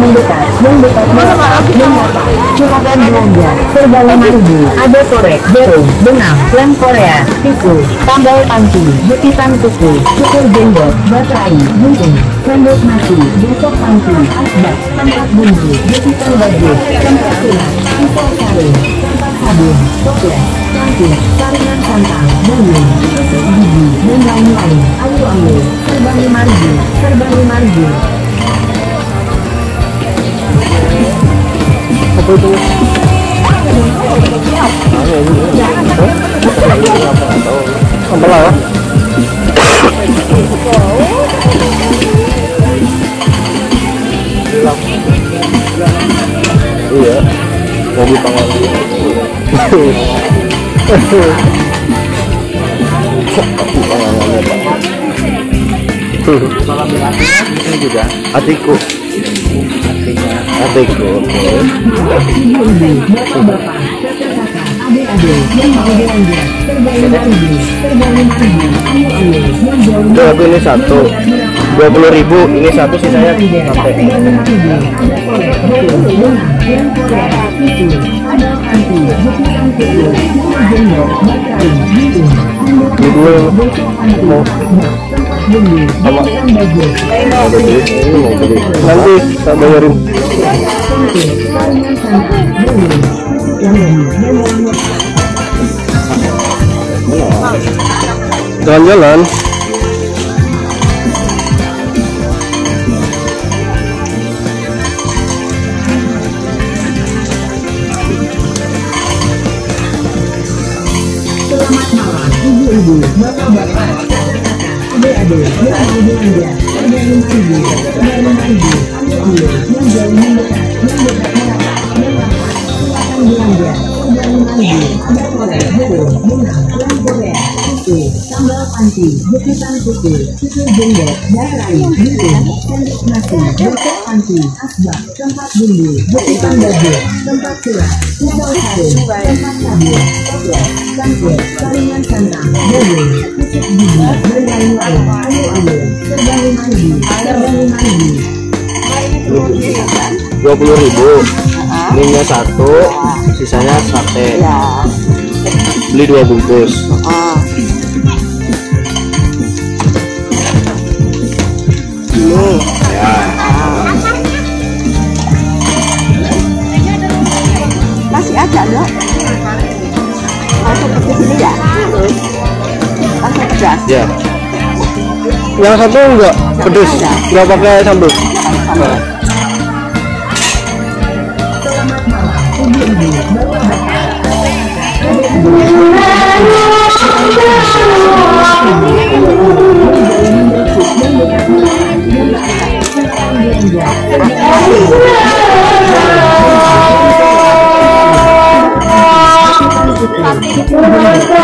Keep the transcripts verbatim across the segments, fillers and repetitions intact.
mendekat, mendekat, mendekat, mendekat, curahkan belanja, serba ibu, ada korek, jarum, benang, lem Korea, tisu, tambal panci, butitan kuku, cukur jenggot, baterai, gunting, sendok nasi, besok panci, asbak, tempat bumbu, butitan baju, tempat tulang, pisau kain, tempat sabun, toples, plastik, taringan kantang, bulu, tusuk gigi, dan lain-lain. Ayo-ayo, serba lima ribu, serba lima ribu. Apa itu? Ambelah ya? Iya, mobil tangan. Ini juga adikku. Adikku. Jadi ini satu dua puluh ribu, ini satu sisanya sampai. Sama mau beli, mau beli nanti tak bayarin. Jalan-jalan selamat malam ibu-ibu, bapak-bapak, adik-adik, adik-adik, tambal panci, butitan kuku, cukur jenggot, baterai, gunting, sendok nasi, besok panci, asbak, tempat bumbu, butitan baju, tempat tulang, pisau kain, tempat sabun, toples, cangkir, taringan kantang, bulu, tusuk gigi, dan lain-lain. Ayo-ayo, serba lima ribu, serba lima ribu. Dua puluh ribu, minyak satu, sisanya sate. Beli dua bungkus. Loh, ya. Masih ada loh. Masuk ke sini ya. Masuk pedas. Ya. Yang satu enggak pedas. Enggak pakai sambal. Terima kasih telah menonton!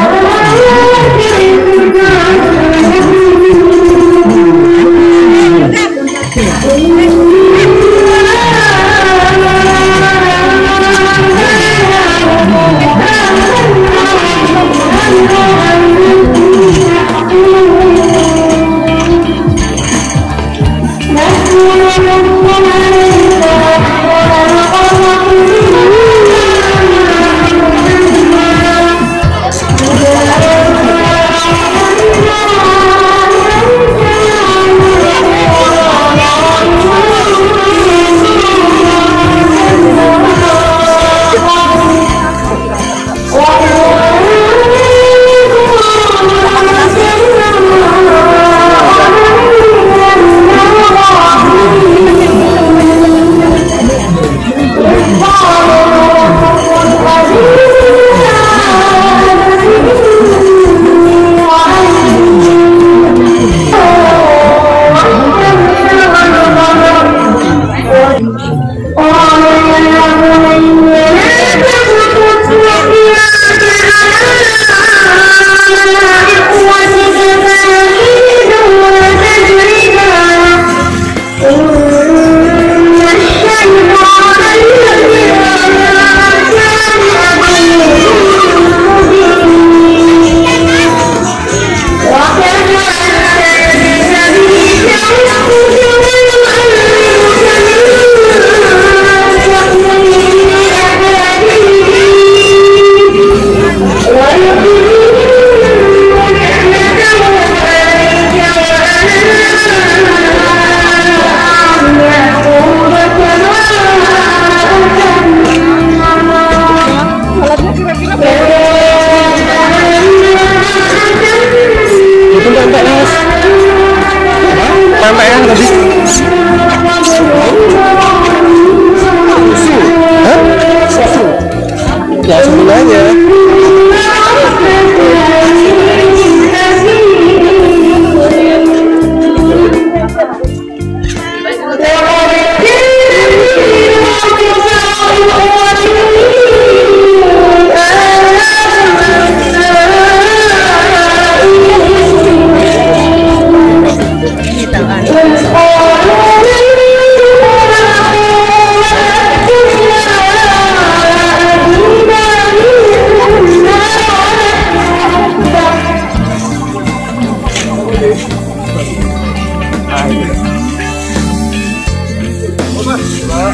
Oh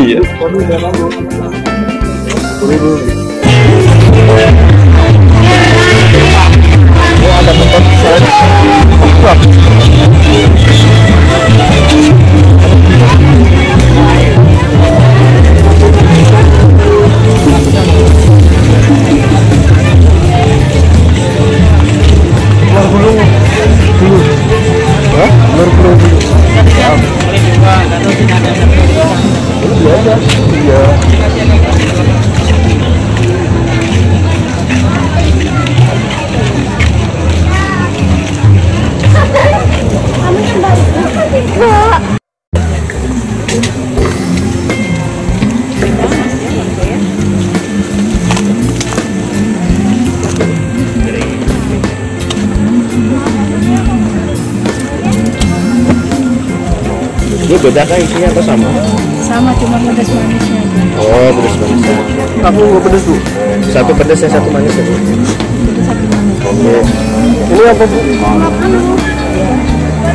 iya. Oh ada tempat beda kan isinya atau sama? Sama, cuma pedas manisnya aja. Oh, pedas manisnya. Kamu mau pedas bu? Satu pedas ya, satu manis ya bu? Pedas satu manis. Oke. Ini apa bu? Makan bu.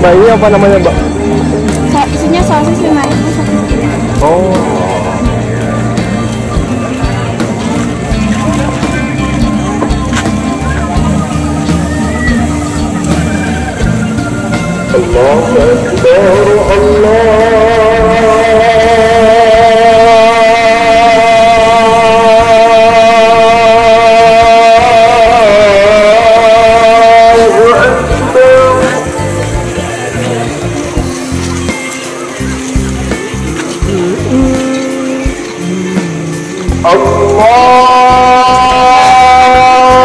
Mbak ini apa namanya mbak? Isinya sosis lima ribu satu kilo. Oh. Allah Akbar Allah Akbar Allah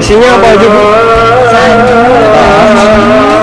isinya apa aja bu?